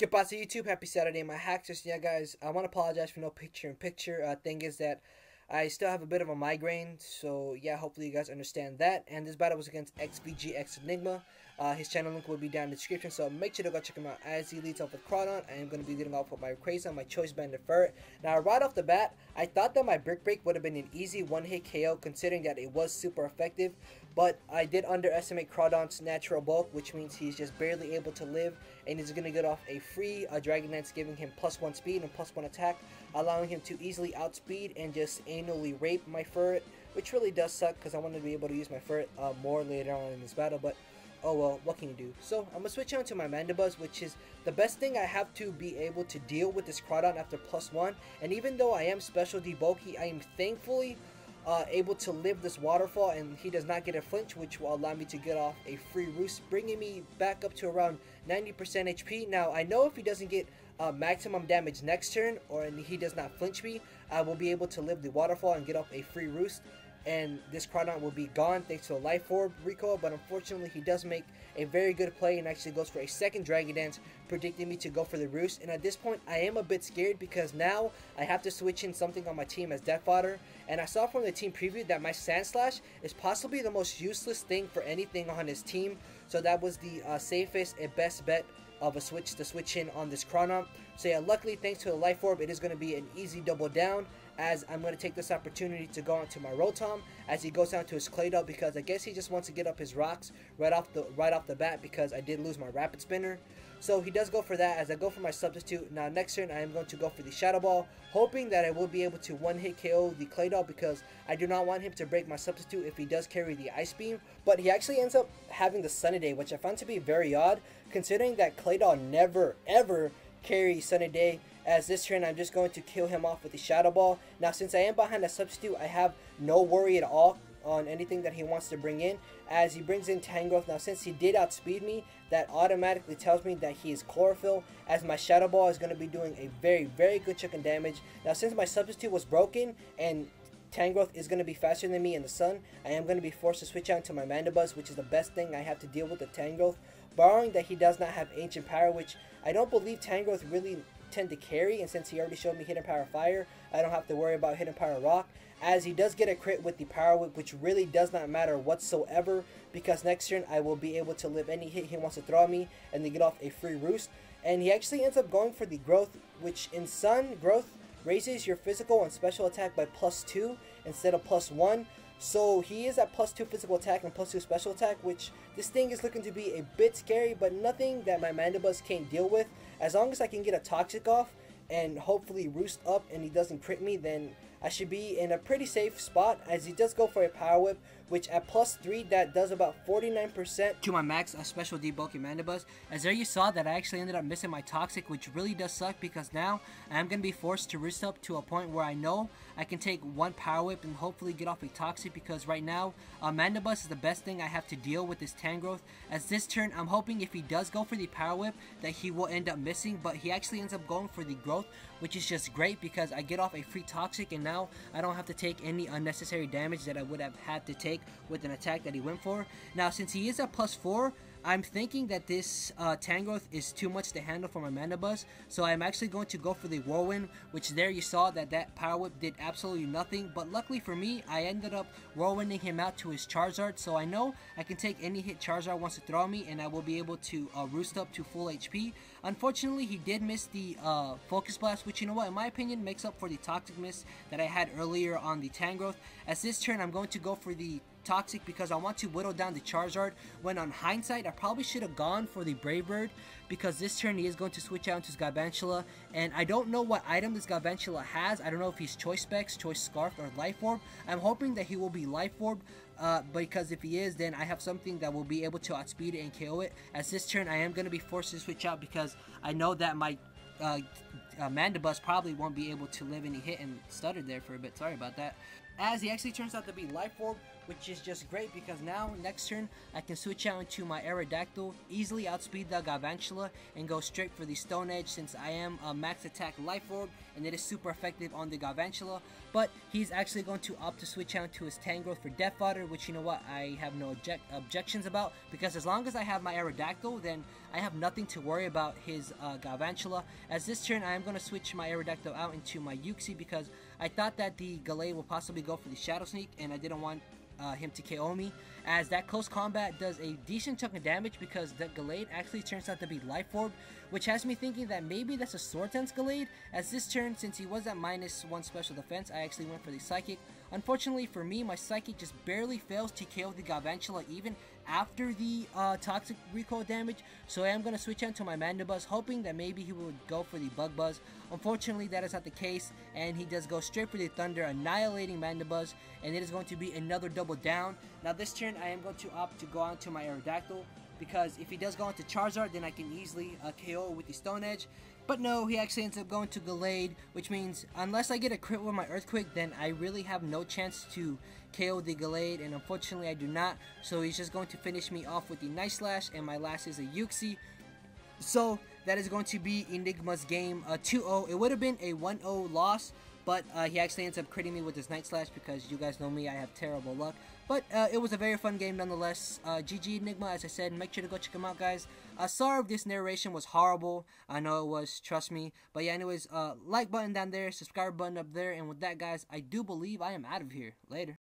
Goodbye to YouTube. Happy Saturday, my hacks. Yeah, guys, I want to apologize for no picture-in-picture. Thing is that I still have a bit of a migraine, so yeah, hopefully you guys understand that. And this battle was against XVGX Enigma. His channel link will be down in the description, so make sure to go check him out. As he leads off with Crawdaunt, I am going to be leading off with my Rayquaza, my Choice Bandit Furret. Now, right off the bat, I thought that my Brick Break would have been an easy one-hit KO, considering that it was super effective, but I did underestimate Crawdaunt's natural bulk, which means he's just barely able to live, and he's going to get off a free Dragon Dance, giving him +1 speed and +1 attack, allowing him to easily outspeed and just anally rape my Furret, which really does suck because I wanted to be able to use my Furret more later on in this battle, but oh well, what can you do? So I'm gonna switch on to my Mandibuzz, which is the best thing I have to be able to deal with this Crawdaunt after +1. And even though I am special debulky, I am thankfully able to live this Waterfall, and he does not get a flinch, which will allow me to get off a free Roost, bringing me back up to around 90% HP. Now I know if he doesn't get maximum damage next turn, or and he does not flinch me, I will be able to live the Waterfall and get off a free Roost. And this Crawdaunt will be gone thanks to a Life Orb recoil, but unfortunately he does make a very good play and actually goes for a second Dragon Dance, predicting me to go for the Roost. And at this point I am a bit scared because now I have to switch in something on my team as death fodder, and I saw from the team preview that my Sandslash is possibly the most useless thing for anything on his team, so that was the safest and best bet of a switch to switch in on this Crawdaunt. So yeah, luckily thanks to the Life Orb it is going to be an easy double down, as I'm going to take this opportunity to go onto my Rotom as he goes down to his Claydol, because I guess he just wants to get up his rocks right off the bat, because I did lose my Rapid Spinner. So he does go for that as I go for my substitute. Now next turn I am going to go for the Shadow Ball, hoping that I will be able to one-hit KO the Claydol, because I do not want him to break my substitute if he does carry the Ice Beam. But he actually ends up having the Sunny Day, which I found to be very odd, considering that Claydol never ever carries Sunny Day. As this turn I'm just going to kill him off with the Shadow Ball. Now since I am behind a substitute, I have no worry at all on anything that he wants to bring in, as he brings in Tangrowth. Now since he did outspeed me, that automatically tells me that he is Chlorophyll, as my Shadow Ball is going to be doing a very, very good chunk of damage. Now since my substitute was broken and Tangrowth is going to be faster than me in the sun, I am going to be forced to switch out to my Mandibuzz, which is the best thing I have to deal with the Tangrowth, barring that he does not have Ancient Power, which I don't believe Tangrowth really tend to carry, and since he already showed me Hidden Power Fire, I don't have to worry about Hidden Power Rock, as he does get a crit with the Power Whip, which really does not matter whatsoever, because next turn I will be able to live any hit he wants to throw at me and then get off a free Roost. And he actually ends up going for the Growth, which in Sun, Growth raises your physical and special attack by +2 instead of +1. So he is at +2 physical attack and +2 special attack, which this thing is looking to be a bit scary, but nothing that my Mandibuzz can't deal with. As long as I can get a Toxic off and hopefully Roost up and he doesn't crit me, then I should be in a pretty safe spot, as he does go for a Power Whip, which at +3 that does about 49% to my max special debulking Mandibuzz. As there you saw that I actually ended up missing my Toxic, which really does suck, because now I'm going to be forced to Roost up to a point where I know I can take one Power Whip and hopefully get off a Toxic, because right now Mandibuzz is the best thing I have to deal with this Tangrowth. As this turn I'm hoping if he does go for the Power Whip that he will end up missing, but he actually ends up going for the Growth, which is just great because I get off a free Toxic, and now I don't have to take any unnecessary damage that I would have had to take with an attack that he went for. Now since he is at +4, I'm thinking that this Tangrowth is too much to handle for my Mandibuzz, so I'm actually going to go for the Whirlwind, which there you saw that that Power Whip did absolutely nothing, but luckily for me, I ended up Whirlwinding him out to his Charizard, so I know I can take any hit Charizard wants to throw me, and I will be able to Roost up to full HP. Unfortunately, he did miss the Focus Blast, which, you know what, in my opinion, makes up for the Toxic miss that I had earlier on the Tangrowth. As this turn, I'm going to go for the Toxic because I want to whittle down the Charizard, when on hindsight I probably should have gone for the Brave Bird, because this turn he is going to switch out to his Galvantula, and I don't know what item this Galvantula has. I don't know if he's Choice Specs, Choice Scarf, or Life Orb. I'm hoping that he will be Life Orb, because if he is, then I have something that will be able to outspeed it and KO it. As this turn I am going to be forced to switch out, because I know that my Mandibuzz probably won't be able to live any hit, and stuttered there for a bit, sorry about that, as he actually turns out to be Life Orb, which is just great because now next turn I can switch out into my Aerodactyl, easily outspeed the Galvantula, and go straight for the Stone Edge since I am a max attack Life Orb and it is super effective on the Galvantula. But he's actually going to opt to switch out to his Tangrowth for Death Fodder, which, you know what, I have no objections about, because as long as I have my Aerodactyl, then I have nothing to worry about his Galvantula. As this turn I am going to switch my Aerodactyl out into my Uxie because I thought that the Gallade will possibly go for the Shadow Sneak and I didn't want him to KO me, as that close combat does a decent chunk of damage because the Gallade actually turns out to be Life Orb, which has me thinking that maybe that's a Sword Dance Gallade, as this turn, since he was at -1 special defense, I actually went for the Psychic. Unfortunately for me, my Psychic just barely fails to KO the Galvantula even after the Toxic recoil damage, so I am going to switch out to my Mandibuzz, hoping that maybe he would go for the Bug Buzz. Unfortunately, that is not the case, and he does go straight for the Thunder, annihilating Mandibuzz, and it is going to be another double down. Now this turn I am going to opt to go on to my Aerodactyl, because if he does go into Charizard, then I can easily KO with the Stone Edge. But no, he actually ends up going to Gallade, which means unless I get a crit with my Earthquake, then I really have no chance to KO the Gallade, and unfortunately I do not. So he's just going to finish me off with the Night Slash, and my last is a Uxie. So that is going to be Enigma's game 2-0. It would have been a 1-0 loss, but he actually ends up critting me with his Night Slash because you guys know me, I have terrible luck. But it was a very fun game nonetheless. GG Enigma, as I said. Make sure to go check him out, guys. Sorry if this narration was horrible. I know it was, trust me. But yeah, anyways, like button down there, subscribe button up there. And with that, guys, I do believe I am out of here. Later.